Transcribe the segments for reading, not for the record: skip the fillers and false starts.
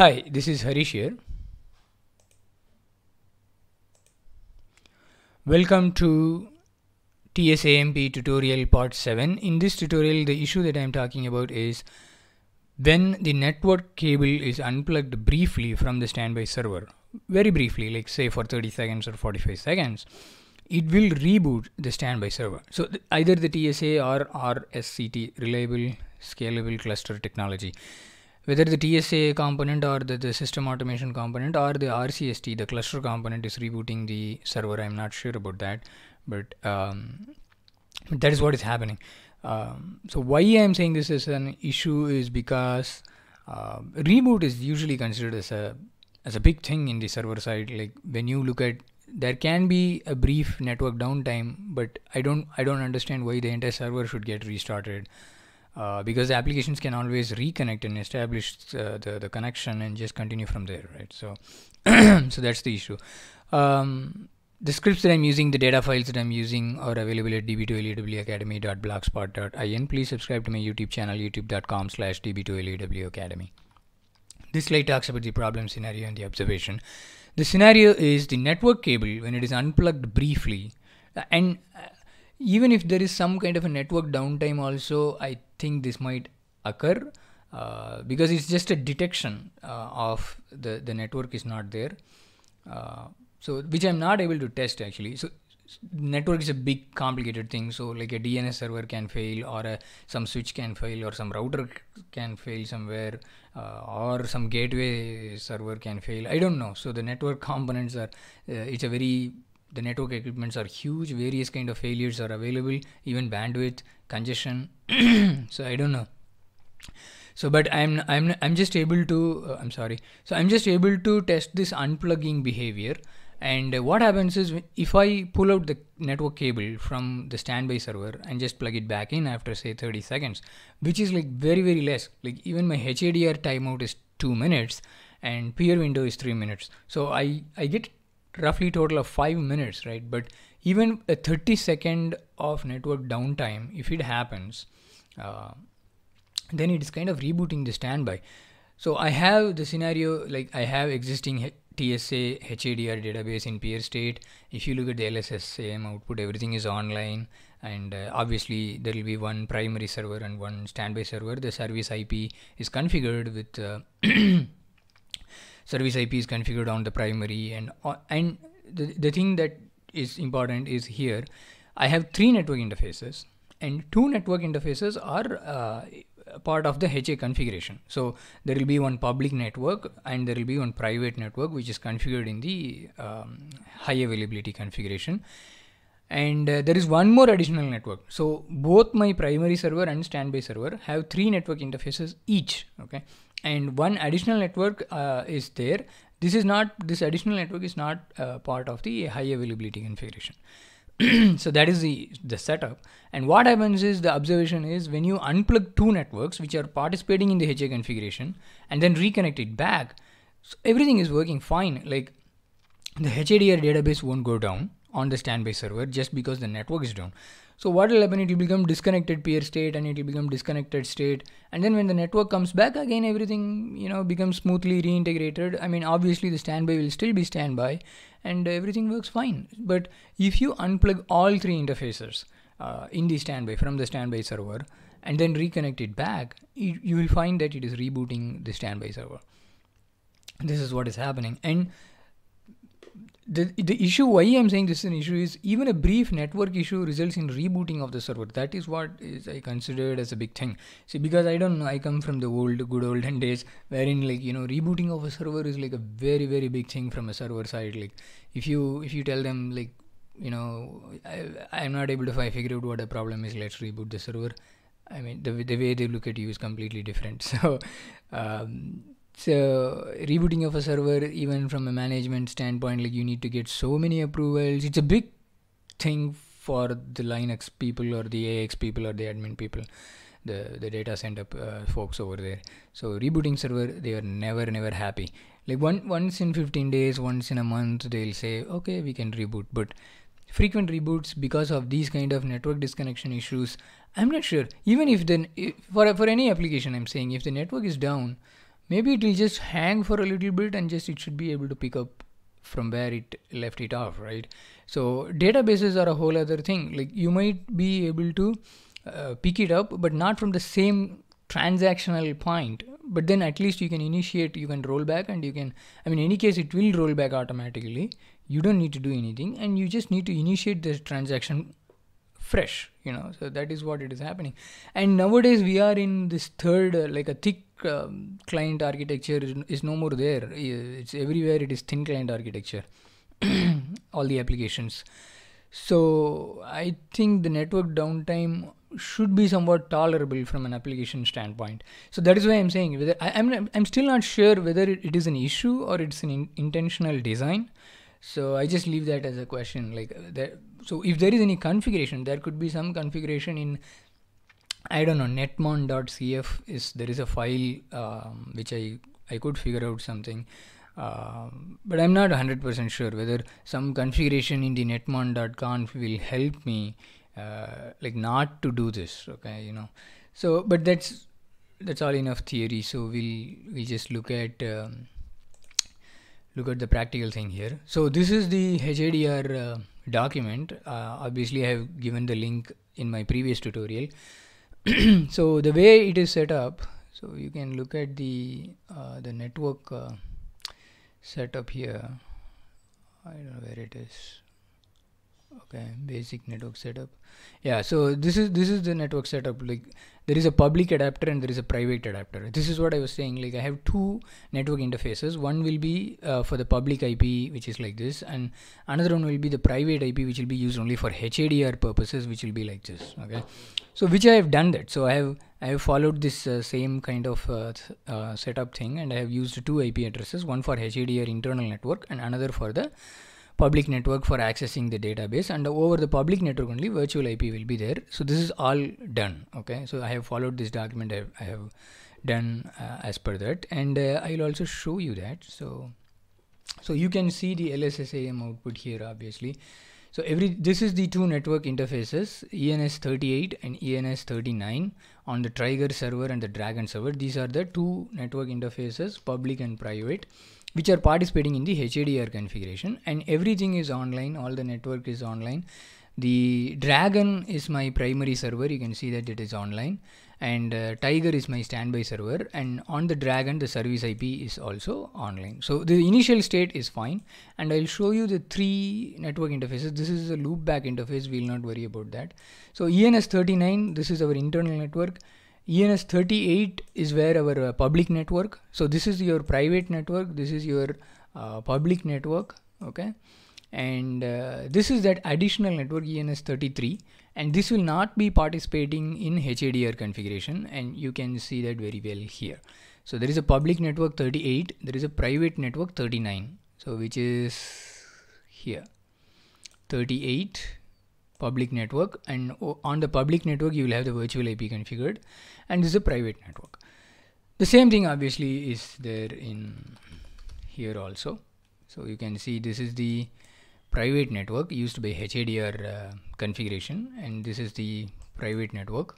Hi, this is Harish here. Welcome to TSAMP tutorial part 7. In this tutorial, the issue that I am talking about is when the network cable is unplugged briefly from the standby server, very briefly, like say for 30 seconds or 45 seconds, it will reboot the standby server. So either the TSA or RSCT, Reliable Scalable Cluster Technology, whether the TSA component or the system automation component or the RCST, the cluster component, is rebooting the server. I'm not sure about that, but that is what is happening. So why I'm saying this is an issue is because reboot is usually considered as a big thing in the server side. Like when you look at, there can be a brief network downtime, but I don't understand why the entire server should get restarted. Because the applications can always reconnect and establish the connection and just continue from there, right? So so that's the issue. The scripts that I'm using, the data files that I'm using, are available at db2lwacademy.blogspot.in. Please subscribe to my YouTube channel, youtube.com/db2lwacademy. This slide talks about the problem scenario and the observation. The scenario is the network cable, when it is unplugged briefly, and even if there is some kind of a network downtime also, I think this might occur because it's just a detection of the network is not there, so which I'm not able to test actually. So network is a big complicated thing, so like a DNS server can fail, or some switch can fail, or some router can fail somewhere, or some gateway server can fail. I don't know. So the network components are the network equipments are huge, various kind of failures are available, even bandwidth, congestion. So I don't know. So but I'm just able to, I'm just able to test this unplugging behavior. And what happens is, if I pull out the network cable from the standby server and just plug it back in after say 30 seconds, which is like very, very less, like even my HADR timeout is 2 minutes and peer window is 3 minutes. So I get roughly total of 5 minutes, right? But even a 30 second of network downtime, if it happens, then it is kind of rebooting the standby. So I have the scenario, like I have existing TSA HADR database in peer state. If you look at the LSSAM output, everything is online, and obviously there will be one primary server and one standby server. The service IP is configured with service IP is configured on the primary, and the thing that is important is here I have 3 network interfaces, and 2 network interfaces are part of the HA configuration. So there will be one public network and there will be one private network, which is configured in the high availability configuration. And there is one more additional network. So both my primary server and standby server have 3 network interfaces each. Okay. And one additional network is there. This additional network is not part of the high availability configuration. So that is the setup. And what happens is, the observation is, when you unplug 2 networks which are participating in the HA configuration and then reconnect it back, so everything is working fine. Like the HADR database won't go down on the standby server just because the network is down. So what will happen, it will become disconnected peer state and it will become disconnected state, and then when the network comes back again, everything, you know, becomes smoothly reintegrated. I mean, obviously the standby will still be standby and everything works fine. But if you unplug all 3 interfaces from the standby server and then reconnect it back, you will find that it is rebooting the standby server. This is what is happening. And the issue, why I'm saying this is an issue, is even a brief network issue results in rebooting of the server. That is what is I considered as a big thing. See, because I don't know, I come from the good olden days wherein, like, you know, rebooting of a server is like a very, very big thing from a server side. Like if you tell them, like, you know, I'm not able to figure out what a problem is, let's reboot the server. I mean, the way they look at you is completely different. So so rebooting of a server, even from a management standpoint, like you need to get so many approvals. It's a big thing for the Linux people or the AX people or the admin people, the data center folks over there. So rebooting server, they are never happy. Like once in 15 days, once in a month, they'll say, okay, we can reboot. But frequent reboots because of these kind of network disconnection issues, I'm not sure. Even if for any application, I'm saying, if the network is down, maybe it will just hang for a little bit and just it should be able to pick up from where it left it off, right? So databases are a whole other thing. Like you might be able to pick it up, but not from the same transactional point, but then at least you can initiate, you can roll back, and you can, I mean, in any case it will roll back automatically. You don't need to do anything, and you just need to initiate the transaction fresh, you know. So that is what it is happening. And nowadays we are in this third, like a thick client architecture is no more there. It's everywhere. It is thin client architecture, all the applications. So I think the network downtime should be somewhat tolerable from an application standpoint. So that is why I'm saying whether I'm still not sure whether it is an issue or it's an intentional design. So I just leave that as a question. Like that, so if there is any configuration, there could be some configuration in, I don't know, netmon.conf is, there is a file which I could figure out something, but I'm not 100% sure whether some configuration in the netmon.conf will help me like not to do this, okay, you know. So but that's all enough theory. So we'll just look at the practical thing here. So this is the HADR document. Obviously I have given the link in my previous tutorial. So the way it is set up, so you can look at the network setup here. I don't know where it is. Okay, basic network setup. Yeah, so this is the network setup. Like there is a public adapter and there is a private adapter. This is what I was saying. Like I have two network interfaces. One will be for the public IP, which is like this, and another one will be the private IP, which will be used only for HADR purposes, which will be like this. Okay, so which I have done that. So I have followed this same kind of setup thing, and I have used two IP addresses, one for HADR internal network and another for the public network for accessing the database, and over the public network only virtual IP will be there. So this is all done. Okay, so I have followed this document. I have done as per that, and I'll also show you that. So you can see the LSSAM output here, obviously. So this is the two network interfaces, ENS38 and ENS39 on the Tiger server and the Dragon server. These are the two network interfaces, public and private, which are participating in the HADR configuration, and everything is online. All the network is online. The Dragon is my primary server. You can see that it is online, and Tiger is my standby server, and on the Dragon the service IP is also online. So the initial state is fine, and I'll show you the three network interfaces. This is a loopback interface. We'll not worry about that. So ENS39, this is our internal network. ENS38 is where our public network. So this is your private network. This is your public network. Okay, and this is that additional network, ENS33, and this will not be participating in HADR configuration, and you can see that very well here. So there is a public network 38. There is a private network 39. So which is here, 38. Public network, and on the public network you will have the virtual IP configured, and this is a private network. The same thing obviously is there in here also. So you can see this is the private network used by HADR configuration, and this is the private network.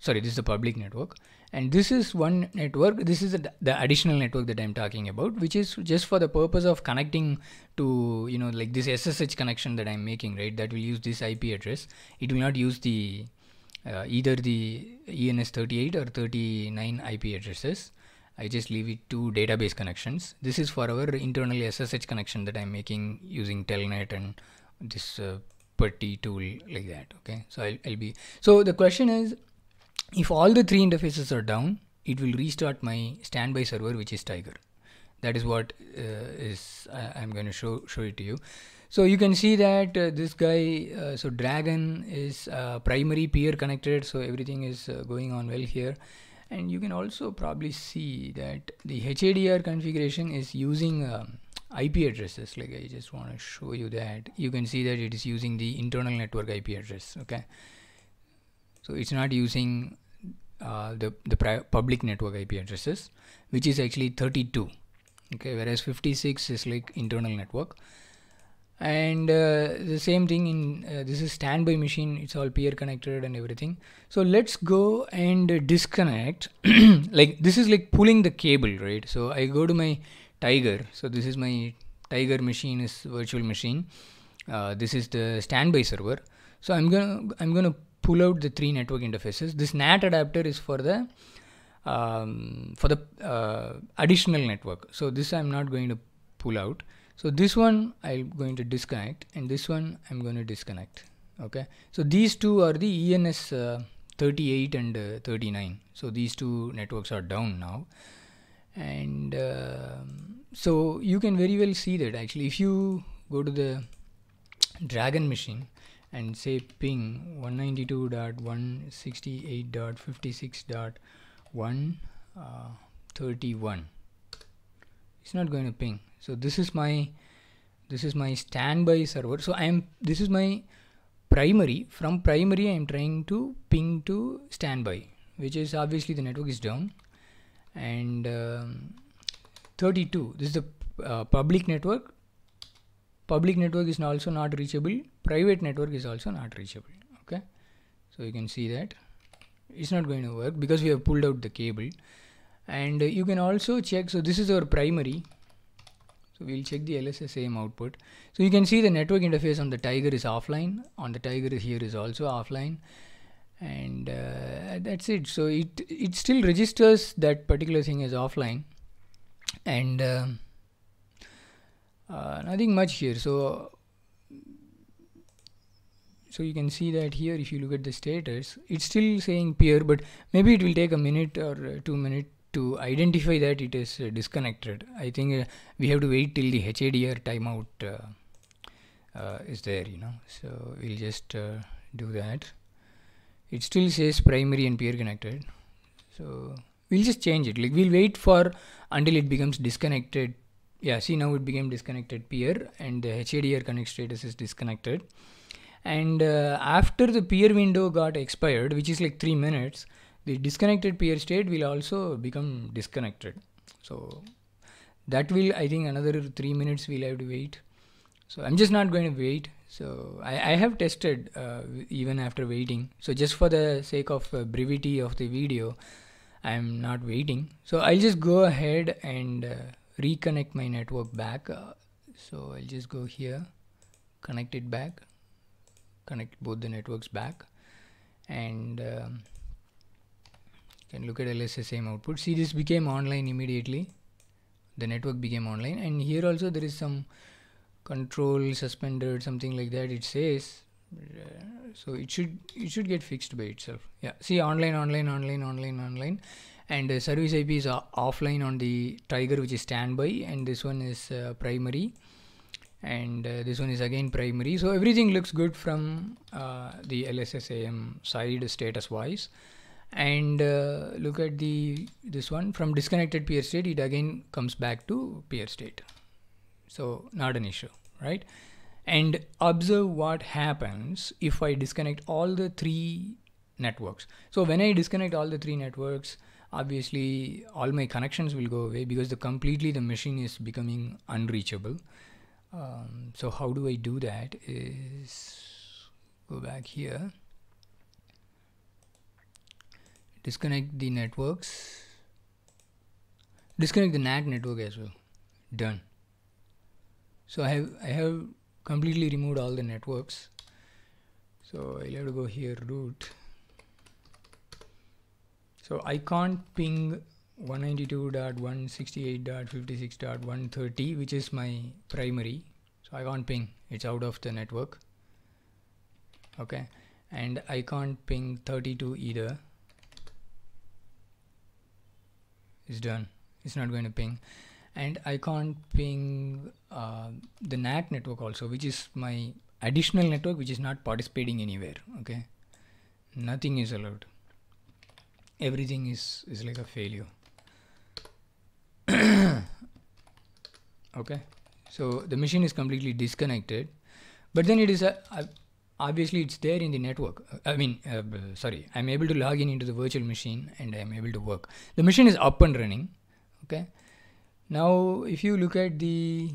Sorry, this is the public network, and this is one network. This is the additional network that I'm talking about, which is just for the purpose of connecting to, you know, like this SSH connection that I'm making, right? That will use this IP address. It will not use the either the ENS38 or 39 IP addresses. I just leave it to database connections. This is for our internal SSH connection that I'm making using telnet and this PuTTY tool like that. Okay, so I'll be. So the question is, if all the three interfaces are down, it will restart my standby server, which is Tiger. That is what I'm going to show it to you. So you can see that this guy, so Dragon is primary peer connected, so everything is going on well here. And you can also probably see that the HADR configuration is using IP addresses. Like I just want to show you that. You can see that it is using the internal network IP address. Okay, so it's not using the public network IP addresses, which is actually 32. Okay, whereas 56 is like internal network, and the same thing in this is standby machine, it's all peer connected and everything. So let's go and disconnect like this is like pulling the cable, right? So I go to my Tiger. So this is my Tiger machine, is virtual machine. This is the standby server. So I'm gonna pull out the three network interfaces. This NAT adapter is for the additional network. So this I'm not going to pull out. So this one I'm going to disconnect, and this one I'm going to disconnect. Okay. So these two are the ENS 38 and 39. So these two networks are down now, and so you can very well see that actually if you go to the Dragon machine and say ping 192.168.56.131, it's not going to ping. So this is my standby server. So this is my primary. From primary I am trying to ping to standby, which is obviously the network is down. And 32, this is the public network. Public network is also not reachable. Private network is also not reachable. Okay, so you can see that it's not going to work because we have pulled out the cable. And you can also check. So this is our primary. So we'll check the LSSAM output. So you can see the network interface on the Tiger is offline. On the Tiger here is also offline. And that's it. So it still registers that particular thing as offline. And nothing much here. So you can see that here, if you look at the status, it's still saying peer, but maybe it will take a minute or 2 minutes to identify that it is disconnected. I think we have to wait till the HADR timeout is there, you know. So we'll just do that. It still says primary and peer connected. So we'll just change it. Like we'll wait for until it becomes disconnected. Yeah, see, now it became disconnected peer, and the HADR connect status is disconnected. And after the peer window got expired, which is like 3 minutes, the disconnected peer state will also become disconnected. So that will, I think, another 3 minutes we'll have to wait. So I'm just not going to wait. So I have tested even after waiting. So just for the sake of brevity of the video, I'm not waiting. So I'll just go ahead and reconnect my network back. So I'll just go here, connect it back, connect both the networks back, and you can look at LSSAM output. See, this became online immediately. The network became online, and here also there is some control suspended, something like that it says. So it should get fixed by itself. Yeah, see, online. And service IP is offline on the Tiger, which is standby, and this one is primary, and this one is again primary. So everything looks good from the LSSAM side status wise. And look at this one, from disconnected peer state, it again comes back to peer state. So not an issue, right? And observe what happens if I disconnect all the three networks. So when I disconnect all the three networks, obviously all my connections will go away because completely the machine is becoming unreachable. So how do I do that is go back here, disconnect the networks, disconnect the NAT network as well. Done. So I have completely removed all the networks. So I'll have to go here, root. So I can't ping 192.168.56.130, which is my primary. So I can't ping, it's out of the network. Okay, and I can't ping 32 either. It's done, it's not going to ping. And I can't ping the NAT network also, which is my additional network, which is not participating anywhere. Okay, nothing is allowed. Everything is like a failure. Okay, so the machine is completely disconnected, but then it is obviously it's there in the network. I'm able to log in into the virtual machine, and I'm able to work. The machine is up and running. Okay, now if you look at the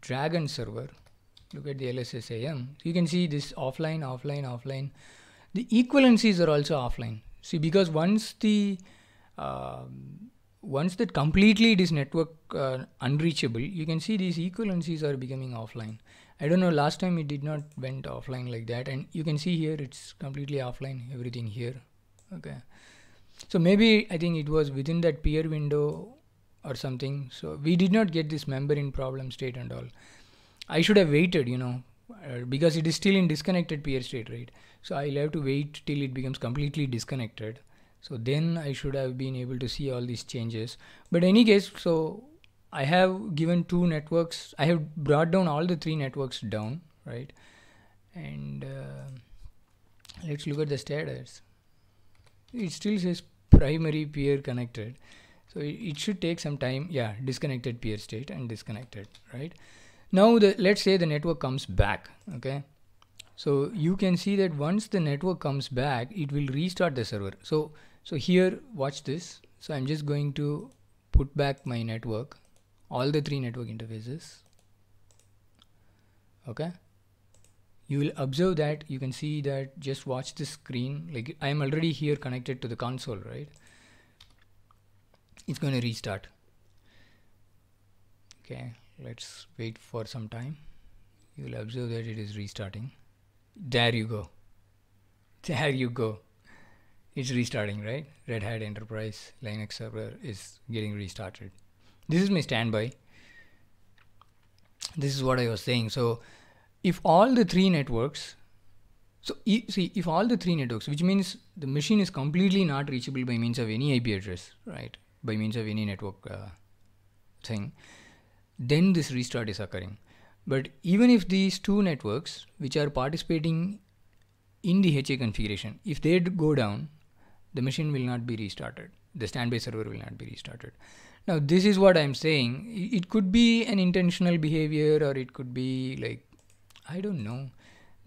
Dragon server, look at the LSSAM, you can see this offline, offline, offline. The equivalencies are also offline. See, because once that completely it is network unreachable, you can see these equivalencies are becoming offline. I don't know, last time it did not went offline like that, and you can see here it's completely offline, everything here. Okay, so maybe I think it was within that peer window or something, so we did not get this member in problem state and all. I should have waited, you know, because it is still in disconnected peer state, right? So I'll have to wait till it becomes completely disconnected, so then I should have been able to see all these changes. But any case, so I have given two networks, I have brought down all the three networks down, right? And let's look at the status. It still says primary peer connected, so it should take some time. Yeah, disconnected peer state and disconnected, right? Now let's say the network comes back. Okay, so you can see that once the network comes back, it will restart the server. So here, watch this. So I'm just going to put back my network, all the three network interfaces. Okay, you will observe that you can see that, just watch this screen, like I am already here connected to the console, right? It's going to restart. Okay, let's wait for some time. You will observe that it is restarting. There you go, there you go, it's restarting, right? Red Hat Enterprise Linux server is getting restarted. This is my standby. This is what I was saying. So if all the three networks, so see, if all the three networks, which means the machine is completely not reachable by means of any IP address, right? By means of any network thing, then this restart is occurring. But even if these two networks, which are participating in the HA configuration, if they go down, the machine will not be restarted. The standby server will not be restarted. Now, this is what I'm saying. It could be an intentional behavior, or it could be like, I don't know,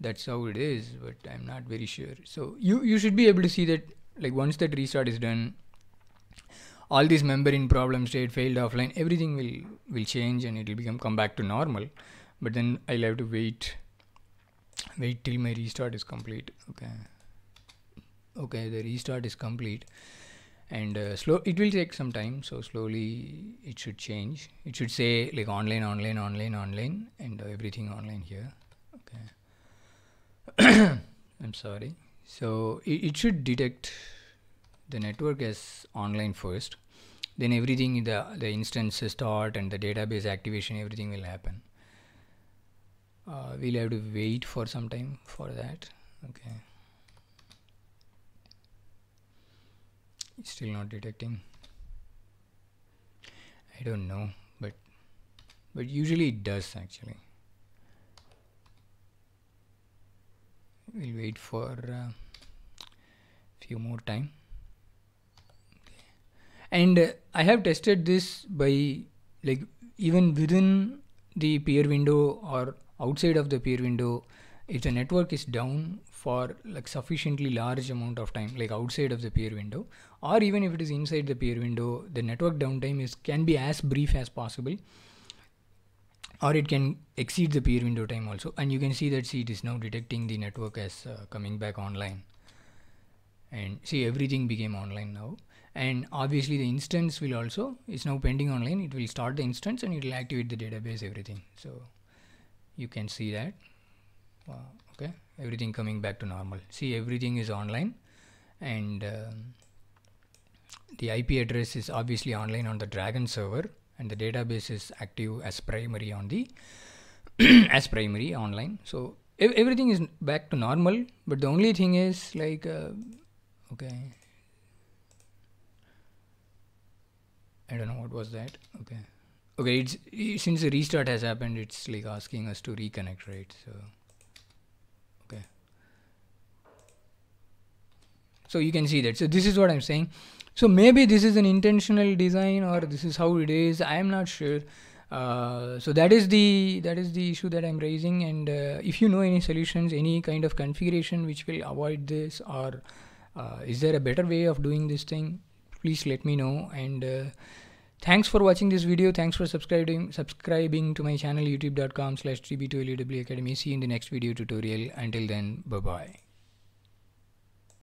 that's how it is, but I'm not very sure. So you should be able to see that, like, once that restart is done, all these member in problem state, failed offline, everything will change and it will come back to normal. But then I'll have to wait till my restart is complete. Okay, the restart is complete, and it will take some time. So slowly it should change. It should say like online, online, online, online, and everything online here. Okay, I'm sorry. So it should detect the network as online first, then everything, the instances start and the database activation, everything will happen. We'll have to wait for some time for that. Okay, it's still not detecting. I don't know, but usually it does actually. We'll wait for a few more time. And I have tested this by, like, even within the peer window or outside of the peer window, if the network is down for like sufficiently large amount of time, like outside of the peer window, or even if it is inside the peer window, the network downtime can be as brief as possible, or it can exceed the peer window time also. And you can see that, see, it is now detecting the network as coming back online, and see, everything became online now. And obviously the instance will also, it's now pending online, it will start the instance and it will activate the database, everything. So you can see that. Okay, everything coming back to normal. See, everything is online, and the IP address is obviously online on the Dragon server, and the database is active as primary on the as primary online. So everything is back to normal. But the only thing is, like, okay, I don't know what was that. Okay, it's since the restart has happened, it's like asking us to reconnect, right? So okay, so you can see that. So this is what I'm saying. So maybe this is an intentional design, or this is how it is, I am not sure. So that is the issue that I'm raising. And if you know any solutions, any kind of configuration which will avoid this, or is there a better way of doing this thing, please let me know. And Thanks for watching this video. Thanks for subscribing to my channel youtube.com/db2lwacademy. See you in the next video tutorial. Until then, bye-bye.